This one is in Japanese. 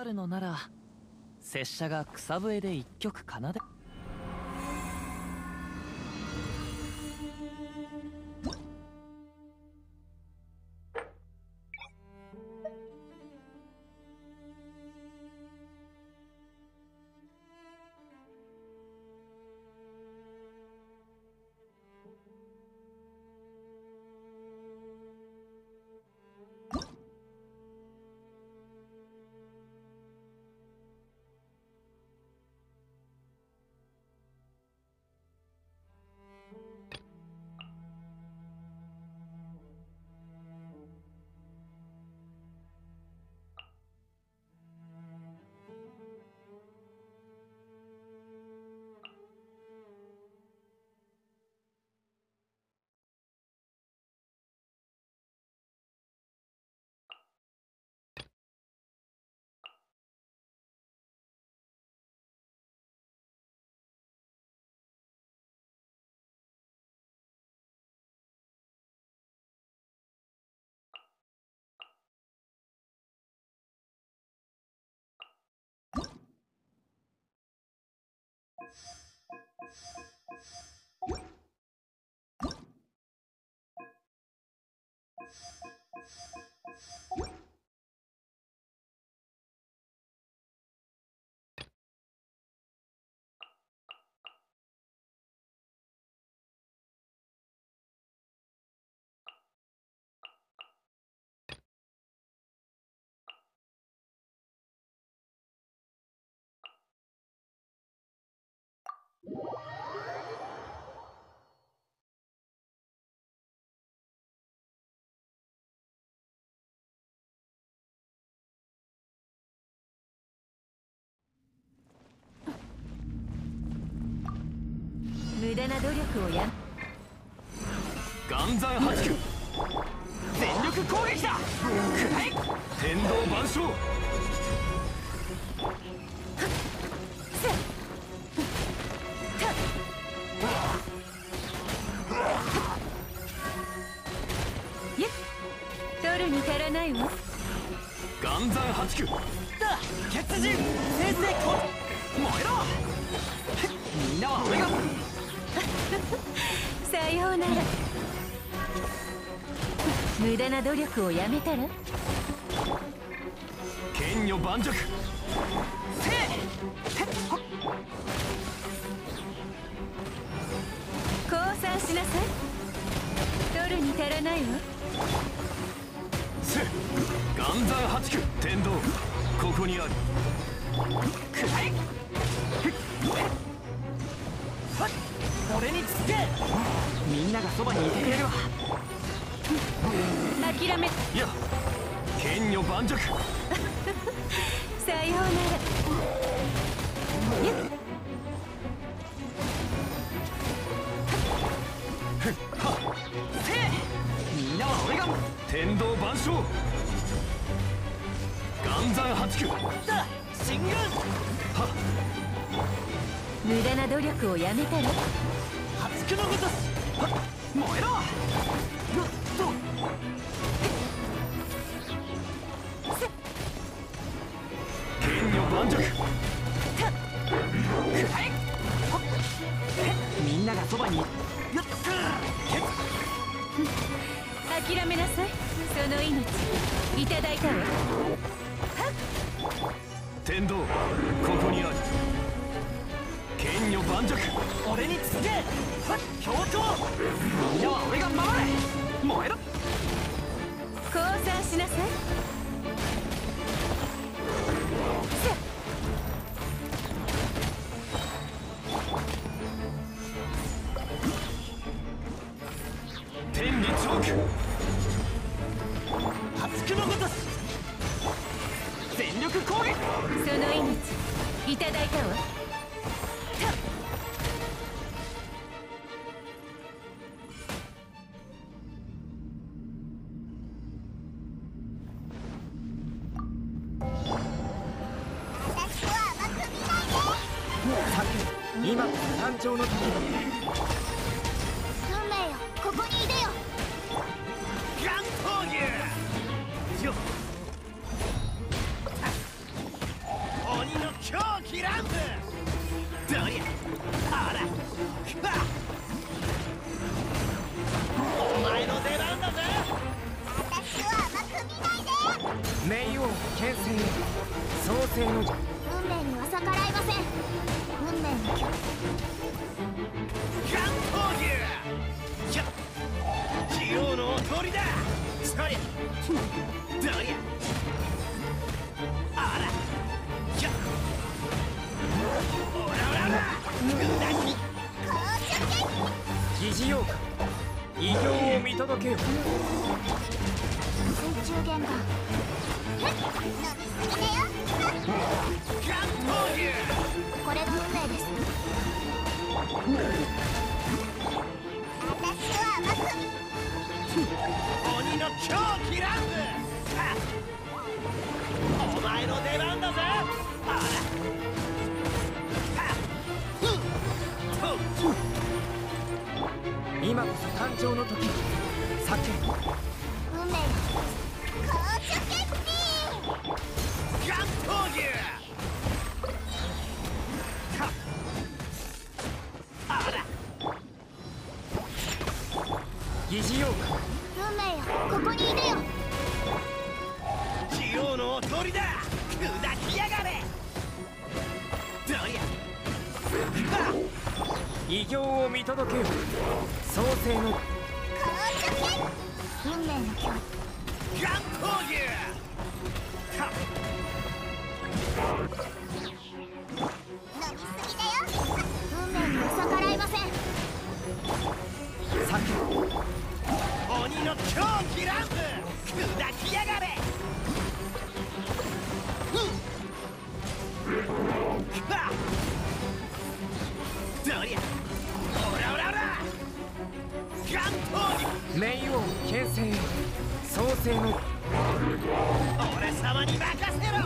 あるのなら拙者が草笛で一曲奏で。無駄な努力をやん。岩山八九全力攻撃だ。暗い天道万象取るに足らないわ。岩山八九だ血人先生こ燃えろみんなは俺がさようなら。無駄な努力をやめたら剣女盤石せい降参しなさい。取るに足らないわ。せ岩山八九天道ここにあるくらい俺につけみんながそばにいてくれるわ。諦めいや剣女盤石さようならみんなは俺が天道万象岩山八九だ進軍無駄な努力をやめたら八九のごとし燃えろ剣女盤石みんながそばにやった諦めなさい。その命いただいたわ。天道ここにある剣女盤石俺につけ強調みんなは俺が守れ燃えろ降参しなさい。天理チョーク八九のごとし全力攻撃その命いただいたわ。今こそ誕生の時だ。運命よここにいでよ。岩闘牛よっ切らんぜ。どりゃあらお前の出番だぜ。私は甘く見ないで。冥王剣聖創世の運命には逆らいません。運命の剣関東牛器用のお通りだ。そりゃどりゃあら疑似ようか異形を見届けよ。水中玄関これが運命です。私は甘く鬼の狂気ランズ。お前の出番だぜ。あら今こそ誕生の時。さて運命紅茶決定。ガン闘牛はあら疑似ようか運命よここにいるよ。ジオウのおとりだ。砕きやがれ。どりゃ異形を見届けよ。創世の運命の剣眼光牛はっ飲みすぎだよ。運命には逆らいません。さて鬼の狂気乱舞砕きやがれ。はっどりゃオラオラオラ冥王剣聖創世の俺様に任せろ。